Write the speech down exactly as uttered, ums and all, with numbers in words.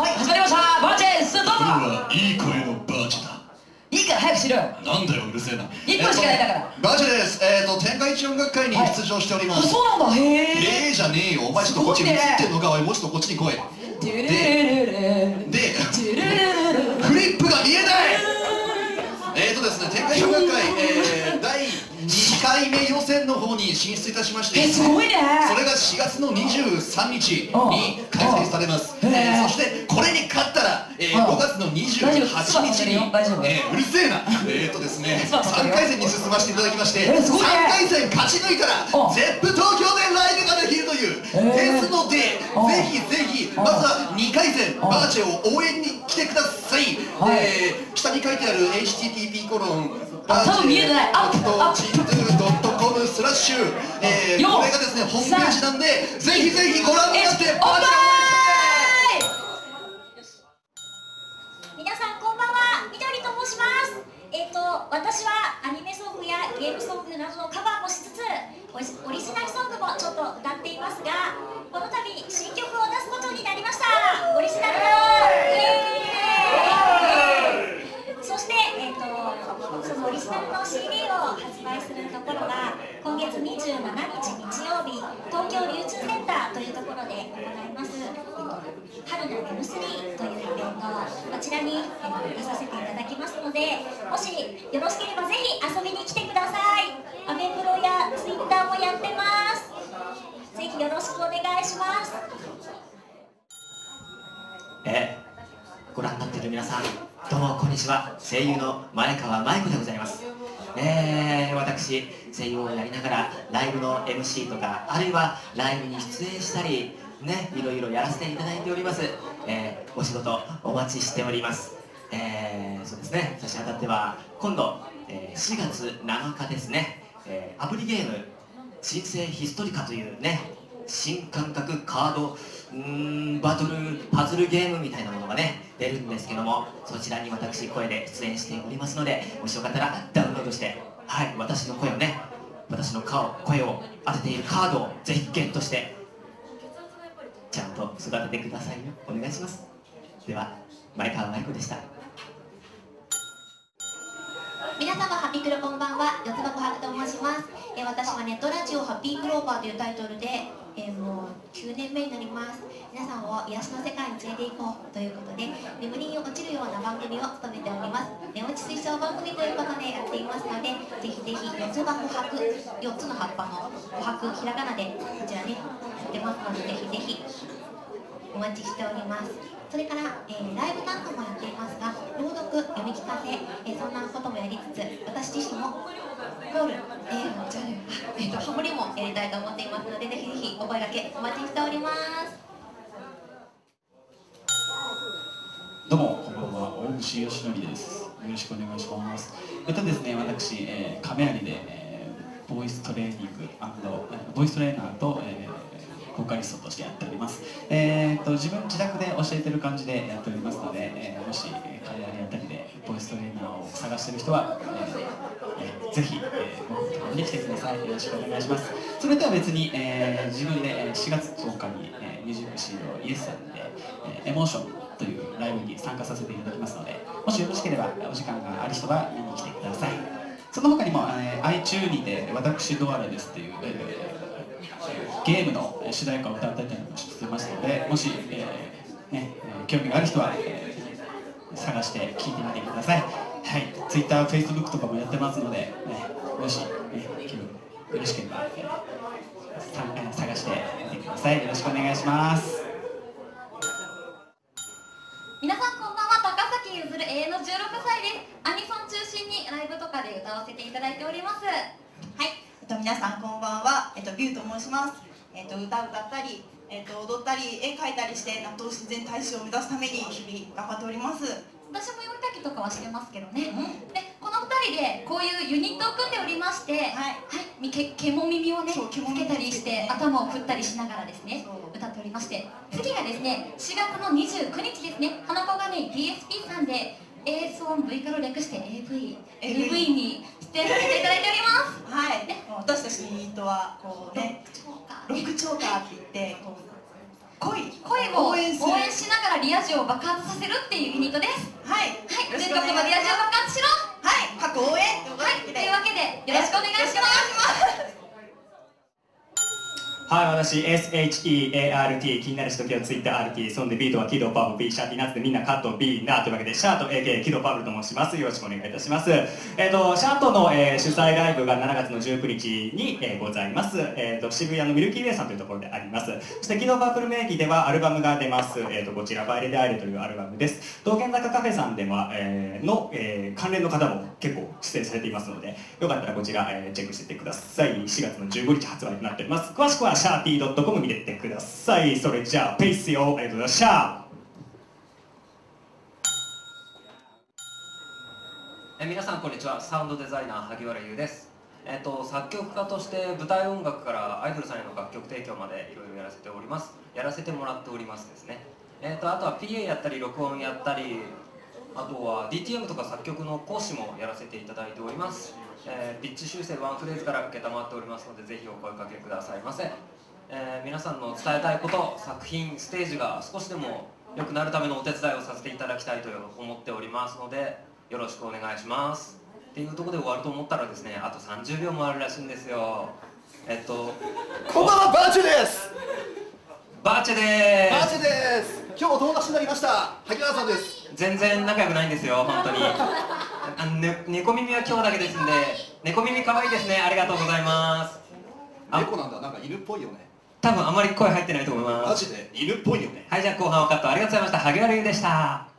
はい、始まりました。バーチェス、どうぞ。いい声のバーチェだ。いいから早くしろよ。なんだよ、うるせえな。いっぷんしかないだから。バーチェです。えっと、天下一音楽会に出場しております。そうなんだ。へえ。へえじゃねえよ。お前ちょっとこっちに映ってんのか。おい、もうちょっとこっちに来い。で、で、フリップが見えない。えっとですね、天下一音楽会だいにかいめ予選の方に進出いたしまして、すごいね。それがしがつのにじゅうさんにちに開催されます。そしてこれに勝ったらごがつのにじゅうはちにちに、うるせえな、えっとですね、さんかいせんに進ませていただきまして、さんかいせん勝ち抜いたら ゼップ 東京でライブができるというですので、ぜひぜひまずはにかいせんバーチェを応援に来てください。下に書いてある エイチティーティーピー コロン多分見えてない。あっ、ジーツードットコム スラッシュ、これがですね、ホームページなんで、ぜひぜひご覧になって、バーチェを私はアニメソングやゲームソングなどのカバーもしつつ、オリジナルソングもちょっと歌っていますが、この度新曲を出すことになりました。オリジナルの、そして、えー、とそのオリジナルの シーディー を発売するところが今月にじゅうしちにち日曜日、東京流通センターというところで行います。春の エムスリー というイベント、こちらに出させていただきますので、もしよろしければぜひ遊びに来てください。アメブロやツイッターもやってます。ぜひよろしくお願いします。えー、ご覧になっている皆さん、どうもこんにちは。声優の前川舞子でございます。えー、私声優をやりながらライブの エムシー とか、あるいはライブに出演したりね、いろいろやらせていただいております。えー、お仕事お待ちしております。えー、そうですね、差し当たっては今度、えー、しがつなのかですね、えー、アプリゲーム「新生ヒストリカ」というね、新感覚カードんーバトルパズルゲームみたいなものがね、出るんですけども、そちらに私声で出演しておりますので、もしよかったらダウンロードして、はい、私の声をね、私の顔声を当てているカードをぜひゲットしてちゃんと育ててくださいよ。お願いします。では、前川舞子でした。皆様、ハピクロこんばんは。四つ葉こはると申します。えー、私はネットラジオハッピークローバーというタイトルで、えー、もうきゅうねんめになります。皆さんを癒しの世界に連れて行こうということで、眠りに落ちるような番組を務めております。寝落ち推奨番組ということでやっていますので、ぜひぜひ四つ葉こはく、よっつの葉っぱのこはく、ひらがなでこちらね、やってますので、ぜひぜひお待ちしております。それから、えー、ライブなんかもやっていますが、朗読、読み聞かせ、えー、そんなこともやりつつ、私自身もコール、えー、じゃあ、えーと、ハモリもやりたいと思っていますので、ぜひぜひお声掛けお待ちしております。どうも、こんばんは。大西よしのりです。よろしくお願いします。えっとですね、私、えー、亀有で、えー、ボイストレーニング&ボイストレーナーと、えーボーカリストとしてやっております。えー、と自分自宅で教えてる感じでやっておりますので、えー、もし彼らにあたりでボイストレーナーを探してる人は、えー、ぜひ、えー、僕のところに来てください。よろしくお願いします。それとは別に、えー、自分でしがつとおかに、えー、ミュージックシードイエスさんで、えー、エモーションというライブに参加させていただきますので、もしよろしければお時間がある人は見に来てください。その他にも、えー、アイチューン で私ドアレですという、えーゲームの主題歌を歌ったりもしてますので、もし、えーね、興味がある人は、えー、探して聴いてみてください。はい、Twitter、Facebook とかもやってますので、ね、もし、ね、よろしければ、えー、探してみてください。よろしくお願いします。皆さん、こんばんは。高崎ゆずる、永遠のじゅうろくさいです。アニソン中心にライブとかで歌わせていただいております。はい。皆さんこんばんは、えっと、ビューと申します。えっと、歌歌ったり、えっと、踊ったり絵描いたりして納豆自然大使を目指すために日々頑張っております。私も読み書きとかはしてますけどね、うん、でこのふたりでこういうユニットを組んでおりまして、はい、はい、け毛も耳をねつけたりして頭を振ったりしながらですね歌っておりまして、次がですねしがつのにじゅうくにちですね、花子がね ディーエスピー さんで エー ソン V から略して エーブイ エーブイ に出演させていただいております。はい、ね、私たちユニットはこうね、ロックチョーカーって言って、こう恋、恋を応援しながらリア充ジオを爆発させるっていうユニットです。はい、はい、全国バディラジオ爆発しろ、はい、各応援、はい、というわけでよろしくお願いします。はい、私 エスエイチイーエーアールティー 気になるしときは ツイッターアールティー そんでビートはキドパブ B シャーティーナッツでみんなカット B なというわけでシャート エーケー キドパブと申します。よろしくお願いいたします。えっとシャートの、えー、主催ライブがしちがつのじゅうくにちに、えー、ございます。えっと渋谷のミルキーウェイさんというところであります。そしてキドパブ名義ではアルバムが出ます。えっとこちらバイレで会えるというアルバムです。道玄坂カフェさんでは、えー、の、えー、関連の方も結構出演されていますので、よかったらこちら、えー、チェックしていってください。しがつのじゅうごにち発売となっております。詳しくはシャーティー .com 見てってください。それじゃあペースよ、ありがとうございました。え皆さんこんにちは、サウンドデザイナー萩原優です。えっと作曲家として舞台音楽からアイドルさんへの楽曲提供までいろいろやらせております。やらせてもらっておりますですね。えっとあとは ピーエー やったり録音やったり、あとは ディーティーエム とか作曲の講師もやらせていただいております。えー、ピッチ修正ワンフレーズから承っておりますので、ぜひお声掛けくださいませ。えー、皆さんの伝えたいこと、作品、ステージが少しでも良くなるためのお手伝いをさせていただきたいと思っておりますので、よろしくお願いしますっていうところで終わると思ったらですね、あとさんじゅうびょうもあるらしいんですよ。えっとこんばんは、バーチェです。バーチェでーす。バーチェです。今日友達になりました萩原さんです。全然仲良くないんですよ、本当に。あの、ね、猫耳は今日だけですんで、猫耳可愛いですね、ありがとうございます。猫なんだ、なんか犬っぽいよね。多分あまり声入ってないと思います。マジで犬っぽいよね。はい、じゃあ後半はカット。ありがとうございました。萩原優でした。